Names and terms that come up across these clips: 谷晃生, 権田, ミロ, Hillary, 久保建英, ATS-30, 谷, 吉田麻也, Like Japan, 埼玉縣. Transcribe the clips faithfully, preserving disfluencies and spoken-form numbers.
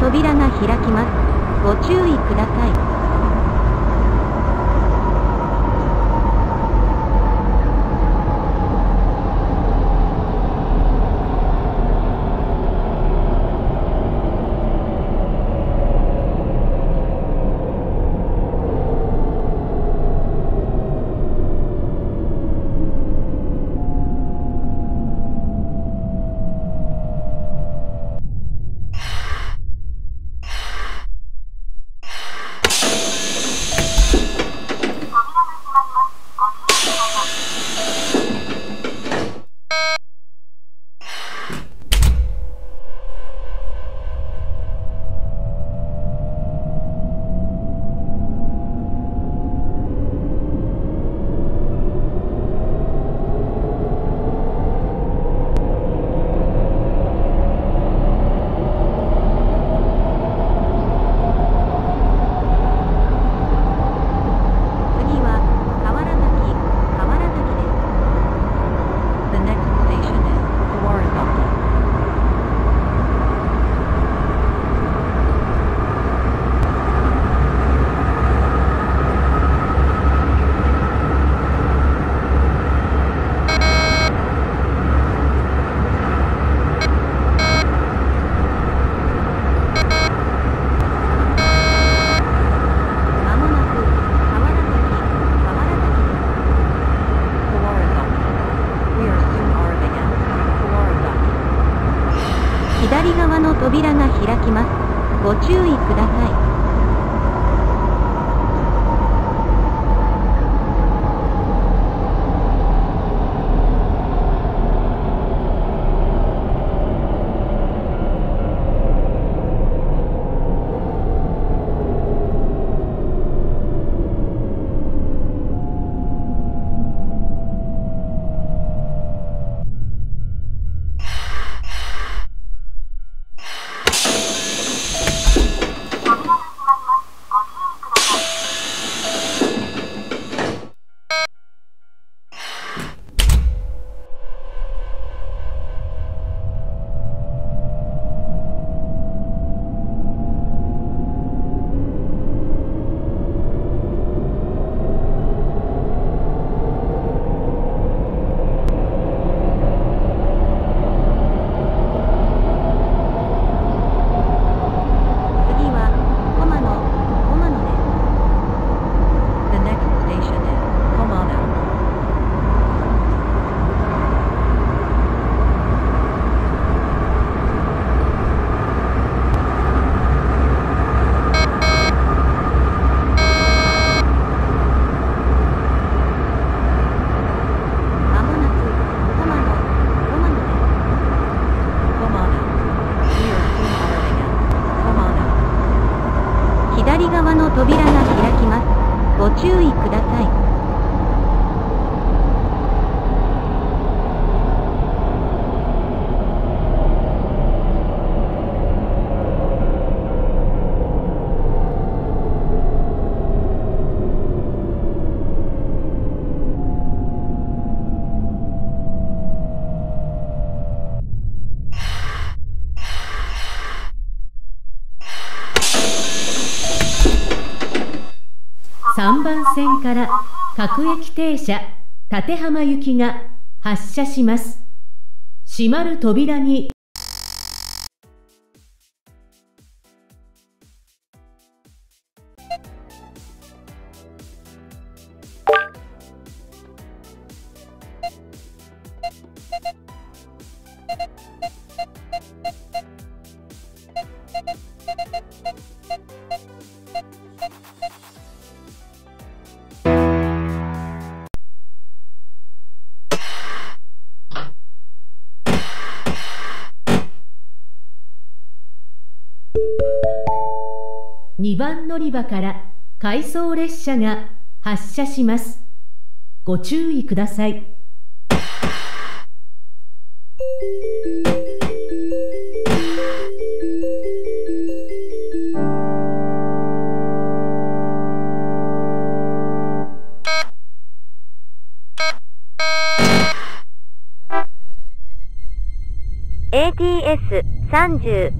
扉が開きます。ご注意ください。左側の扉が開きます。ご注意ください。注意ください。さんばん線から各駅停車館浜行きが発車します。閉まる扉ににばん乗り場から回送列車が発車します。ご注意ください。エーティーエスさんじゅう。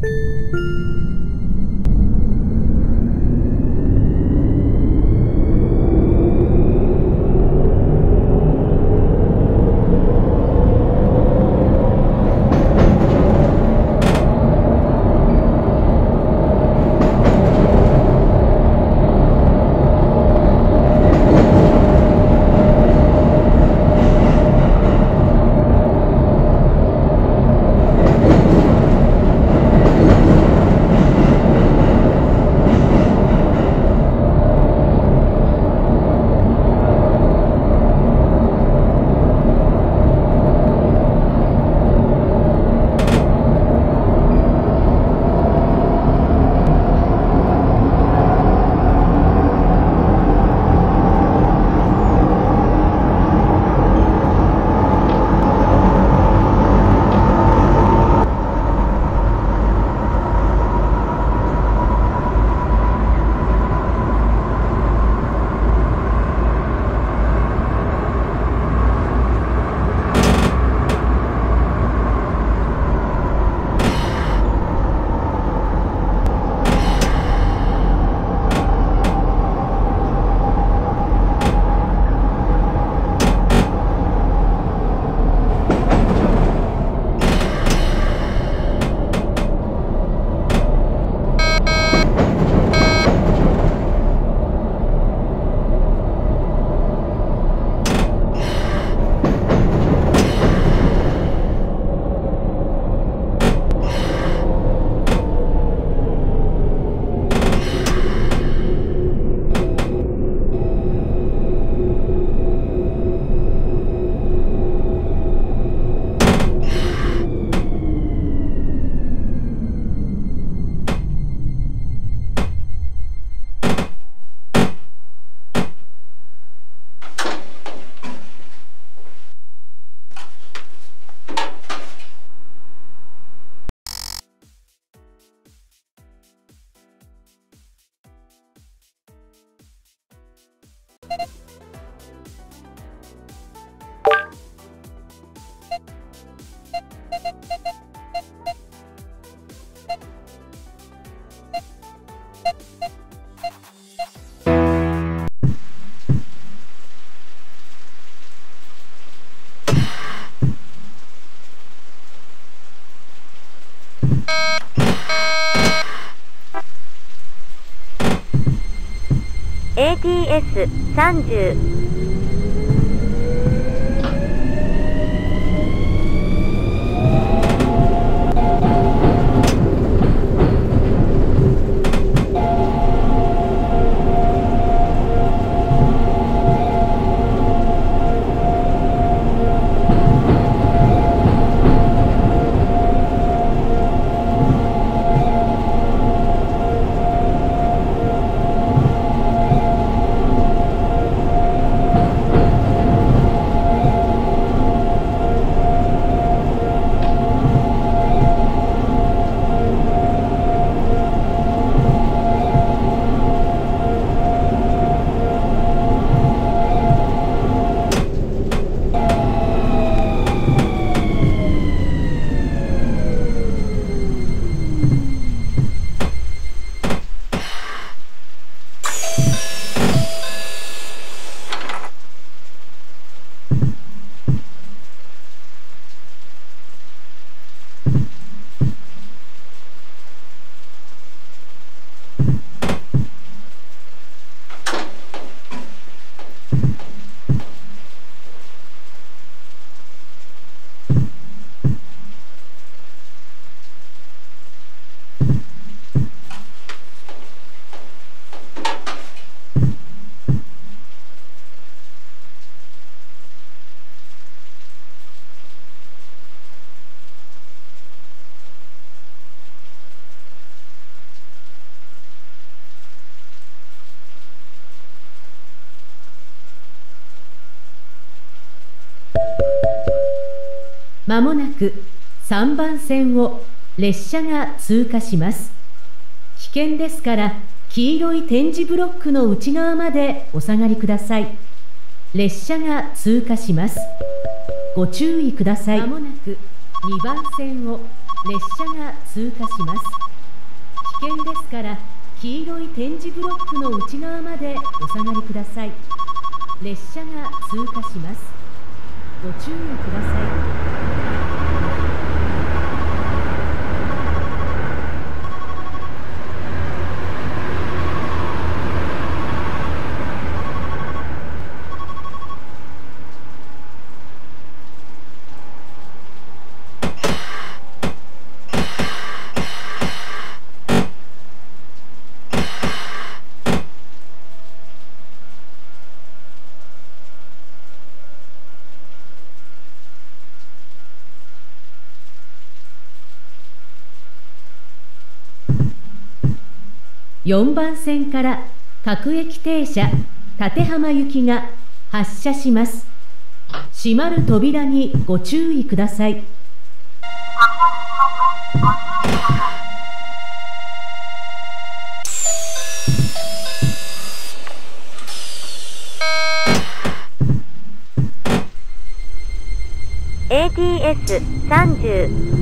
エーティーエスさんじゅう。まもなくさんばん線を列車が通過します。危険ですから黄色い点字ブロックの内側までお下がりください。列車が通過します。ご注意ください。まもなくにばん線を列車が通過します。危険ですから黄色い点字ブロックの内側までお下がりください。列車が通過します。ご注意ください。よんばん線から各駅停車館浜行きが発車します。閉まる扉にご注意ください。エーティーエスさんじゅう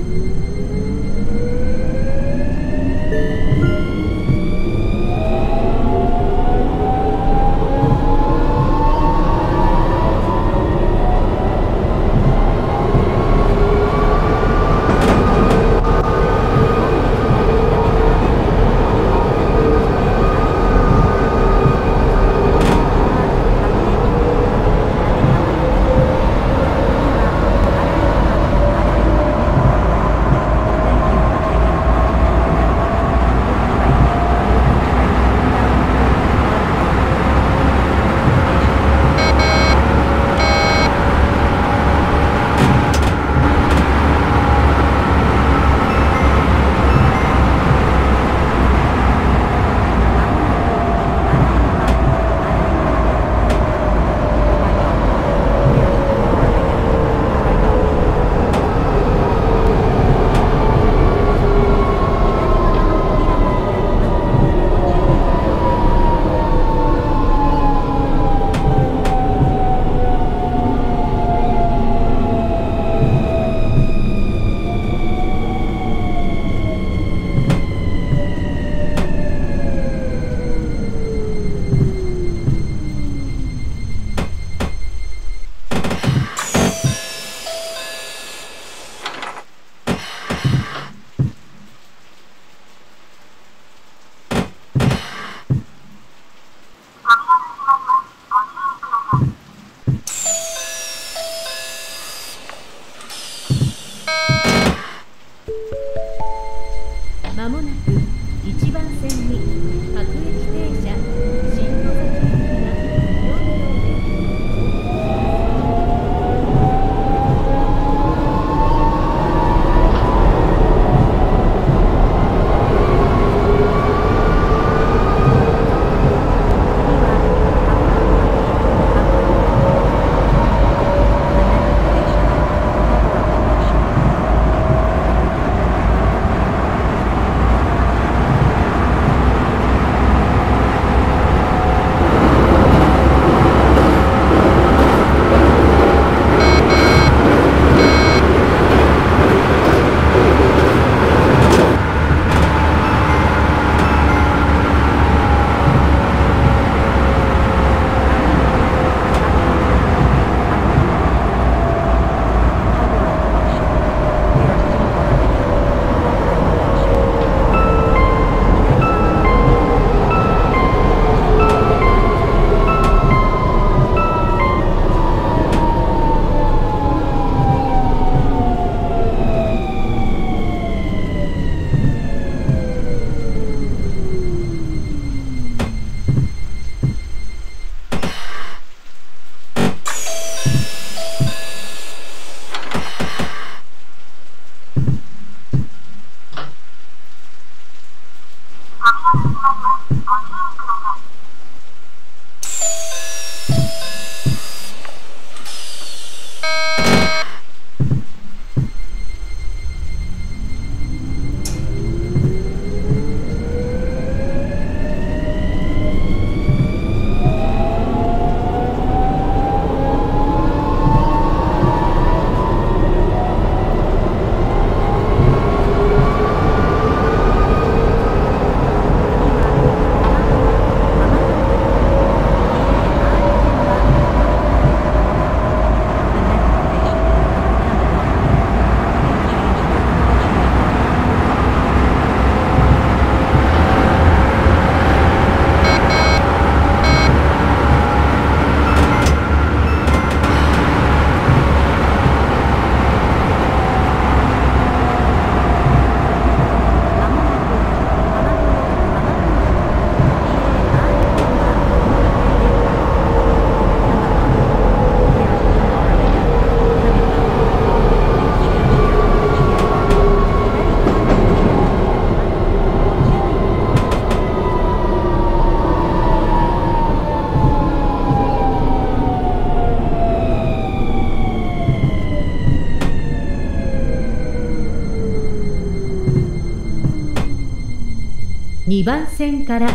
にばん線から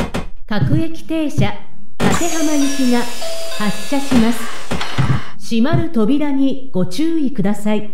各駅停車館浜行きが発車します。閉まる扉にご注意ください。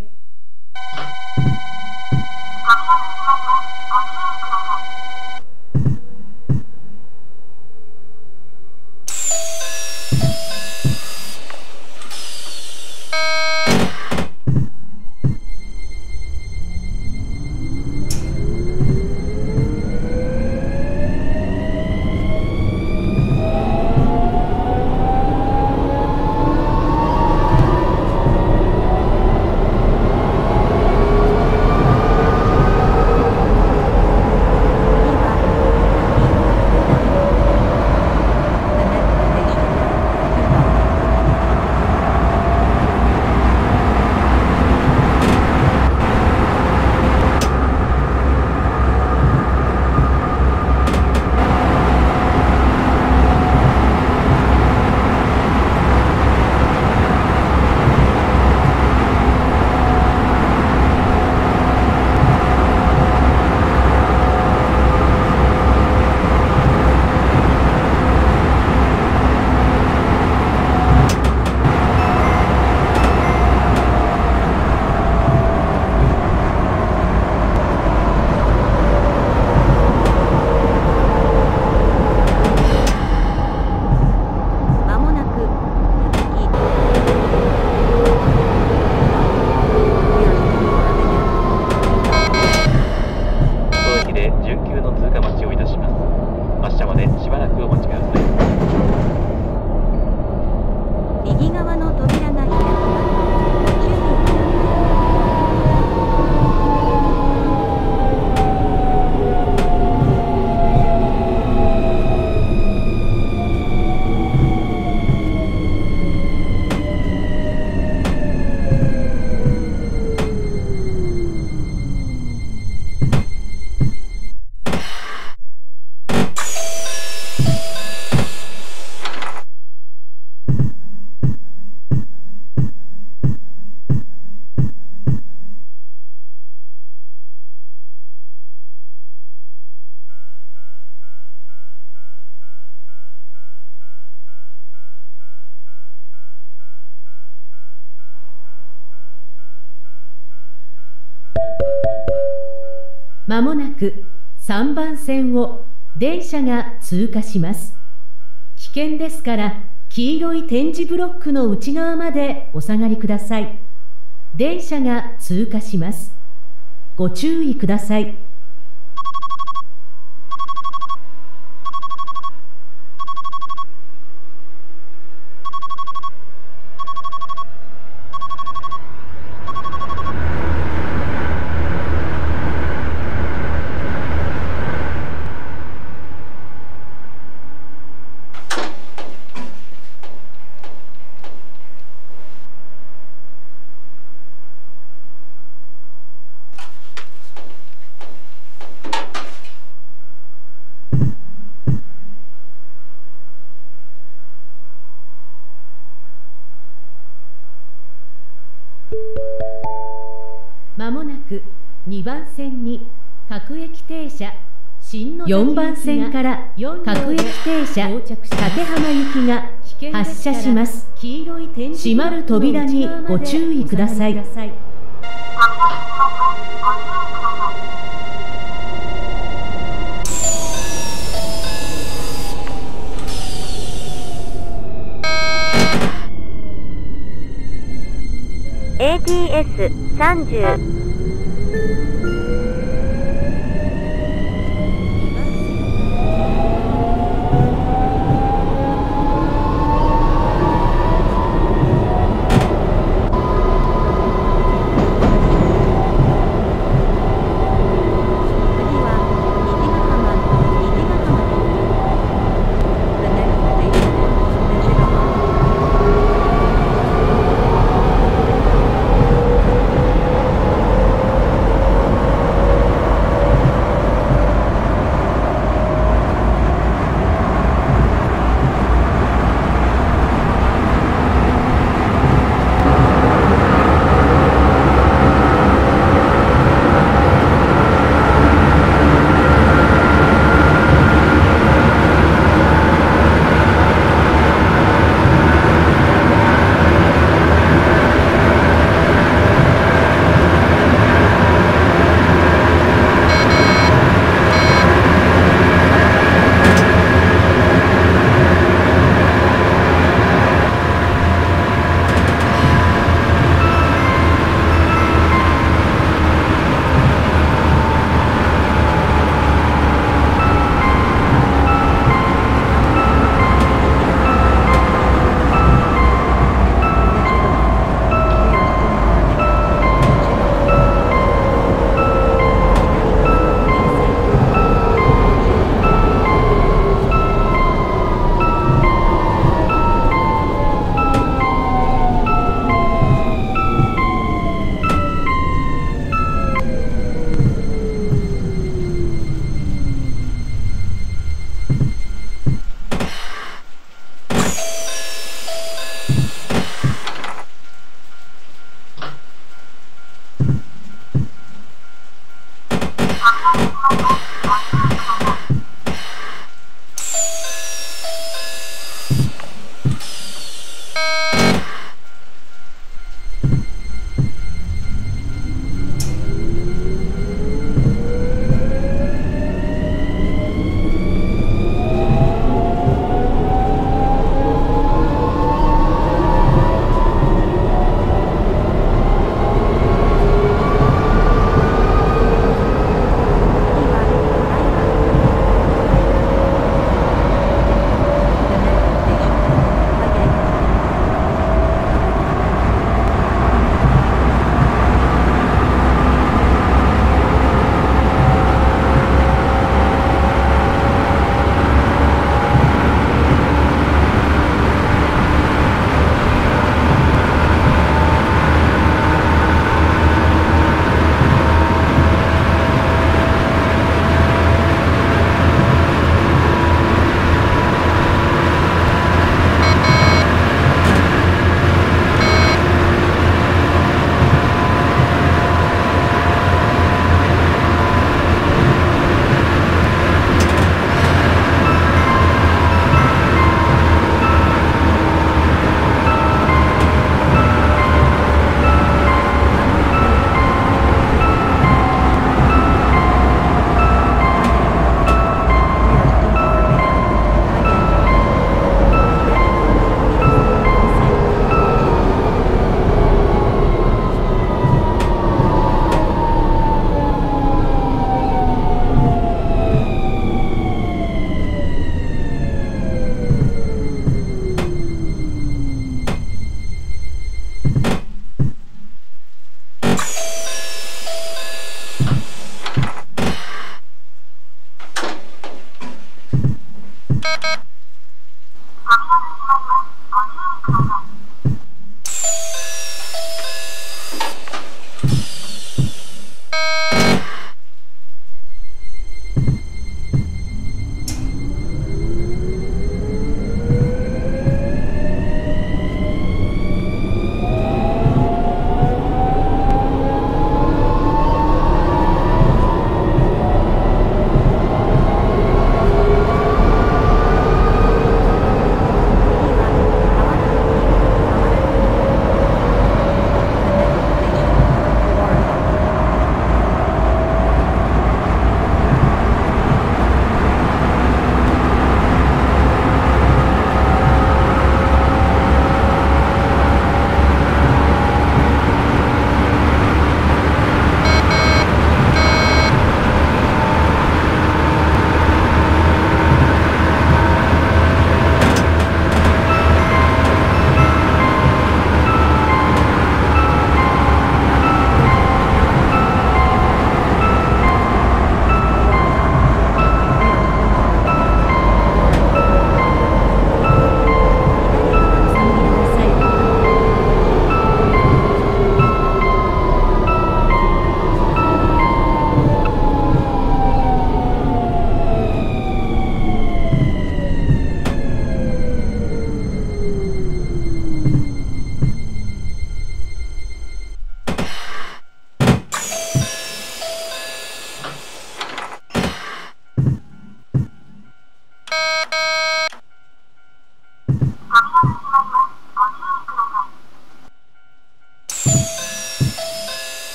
まもなくさんばん線を電車が通過します。危険ですから黄色い点字ブロックの内側までお下がりください。電車が通過します。ご注意ください。まもなくにばん線に各駅停車よんばん線から各駅停車館浜行きが発車します。閉まる扉にご注意ください。エーティーエスさんじゅう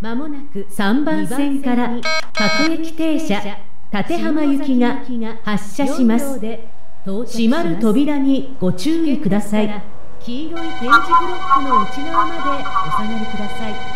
まもなくさんばん線から各駅停車館浜行きが発車します。閉まる扉にご注意ください。黄色い点字ブロックの内側までお下がりください。